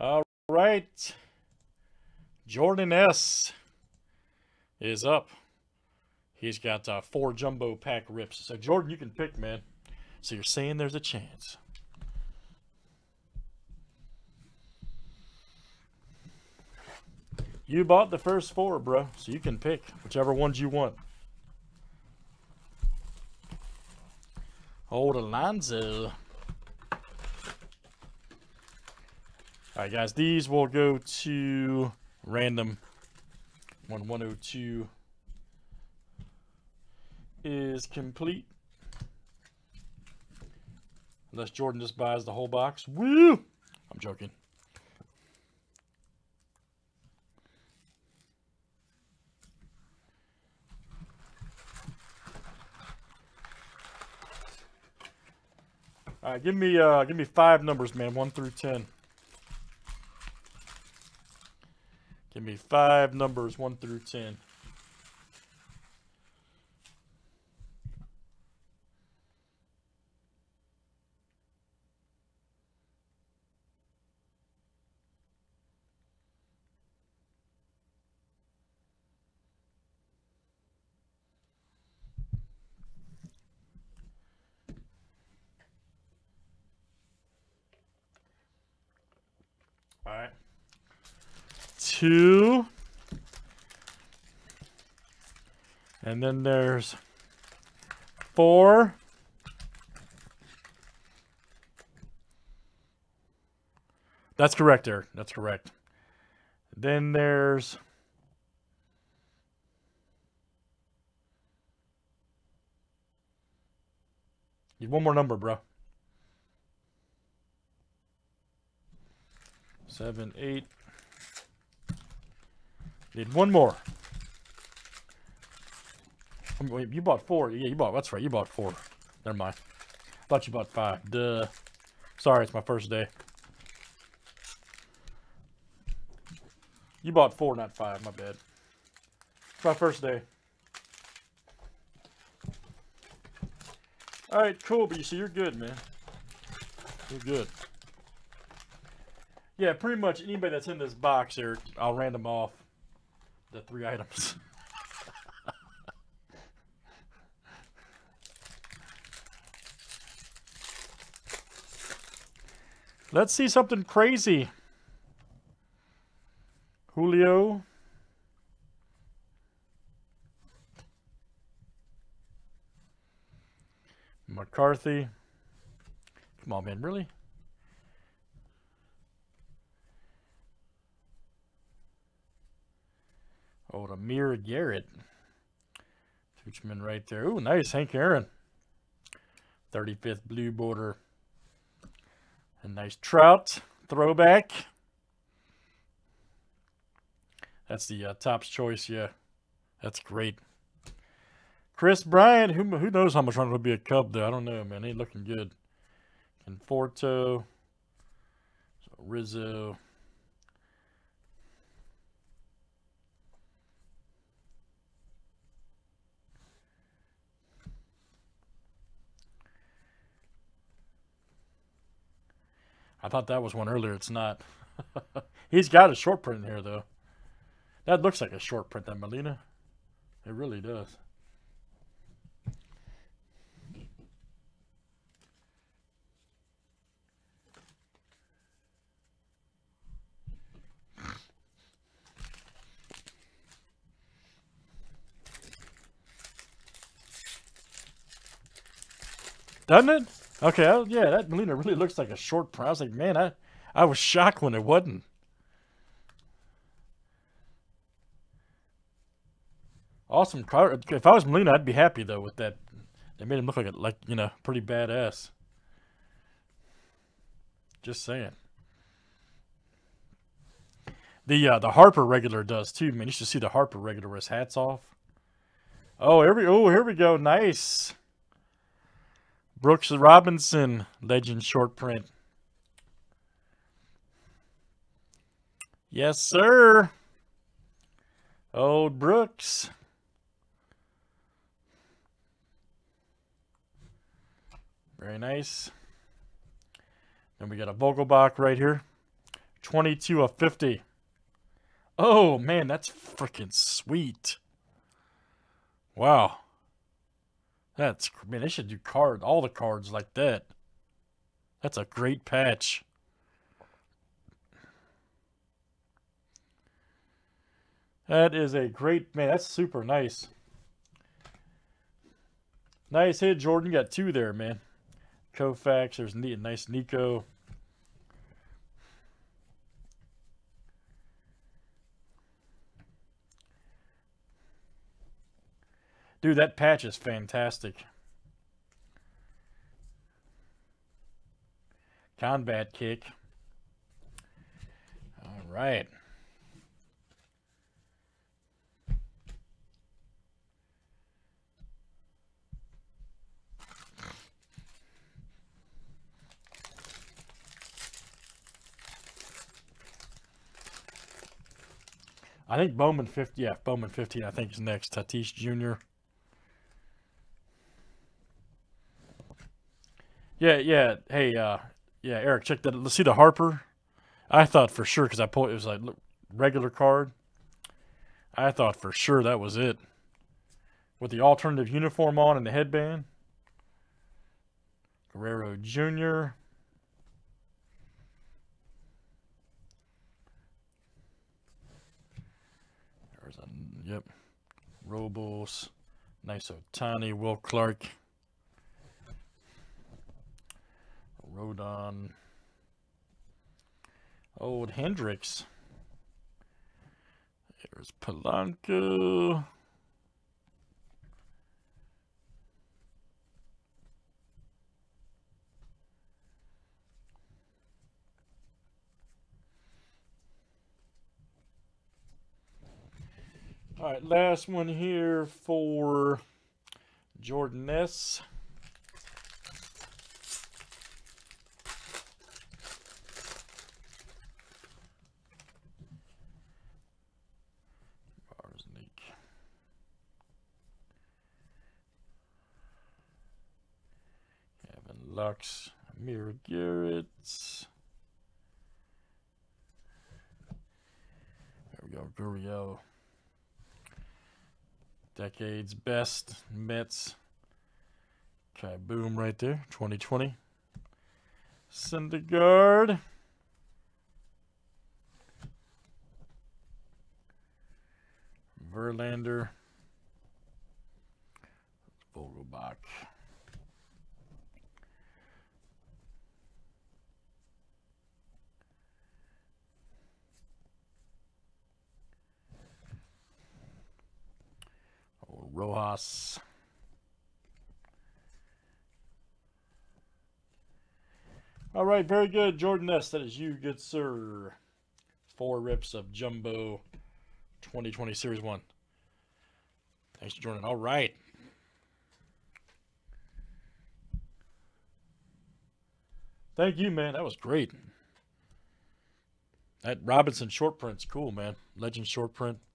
All right. Jordan S. is up. He's got 4 jumbo pack rips. So, Jordan, you can pick, man. So, you're saying there's a chance. You bought the first 4, bro. So, you can pick whichever ones you want. Old Alonzo. All right, guys. These will go to random. 1/102 is complete. Unless Jordan just buys the whole box. Woo! I'm joking. All right, give me 5 numbers, man. 1 through 10. Give me 5 numbers, 1 through 10. All right, 2, and then there's 4, that's correct, Eric, that's correct. Then there's 1 more number, bro. 7, 8. Need 1 more. Wait, you bought 4. Yeah, you bought. That's right. You bought 4. Never mind. I thought you bought 5. Duh. Sorry, it's my first day. You bought 4, not 5. My bad. It's my first day. All right, Colby. So you're good, man. You're good. Yeah, pretty much anybody that's in this box here, I'll random off the 3 items. Let's see something crazy. Julio. McCarthy. Come on, man, really? Old Amir Garrett. Toochman right there. Ooh, nice. Hank Aaron. 35th blue border. A nice Trout throwback. That's the Topps choice. Yeah, that's great. Chris Bryant. Who knows how much longer it'll be a Cub, though. I don't know, man. He's looking good. Conforto. So Rizzo. I thought that was one earlier. It's not. He's got a short print here, though. That looks like a short print, that Molina. It really does. Doesn't it? Okay, yeah, that Molina really looks like a short print. I was like, man, I was shocked when it wasn't. Awesome card. If I was Molina, I'd be happy, though, with that. They made him look like you know, pretty badass. Just saying. The Harper regular does, too, man. You should see the Harper regular with his hats off. Oh, here we go. Nice. Brooks Robinson, legend short print. Yes, sir. Old Brooks. Very nice. Then we got a Vogelbach right here. 22 of 50. Oh, man, that's freaking sweet. Wow. That's, man, they should do all the cards like that. That's a great patch. That is a great, man, that's super nice. Nice hit, Jordan. You got two there, man. Koufax, there's a nice Nico. Dude, that patch is fantastic. Combat kick. All right. I think Bowman 50. Yeah, Bowman 15. I think is next. Tatis Jr. Yeah. Hey, yeah, Eric, check that. Let's see the Harper. I thought for sure because I pulled it was like regular card. I thought for sure that was it with the alternative uniform on and the headband. Guerrero Jr. There's a yep. Robles, nice Otani, Will Clark. Rodon, old Hendricks. There's Polanco. All right, last one here for Jordan S. Lux, Amir Garrett. There we go, Gurriel. Decades best Mets. Kaboom right there, 2020. Syndergaard. Verlander. Vogelbach. Rojas. All right, very good, Jordan S. That is you, good sir. 4 rips of Jumbo 2020 Series 1. Thanks, Jordan. All right. Thank you, man. That was great. That Robinson short print's cool, man. Legend short print.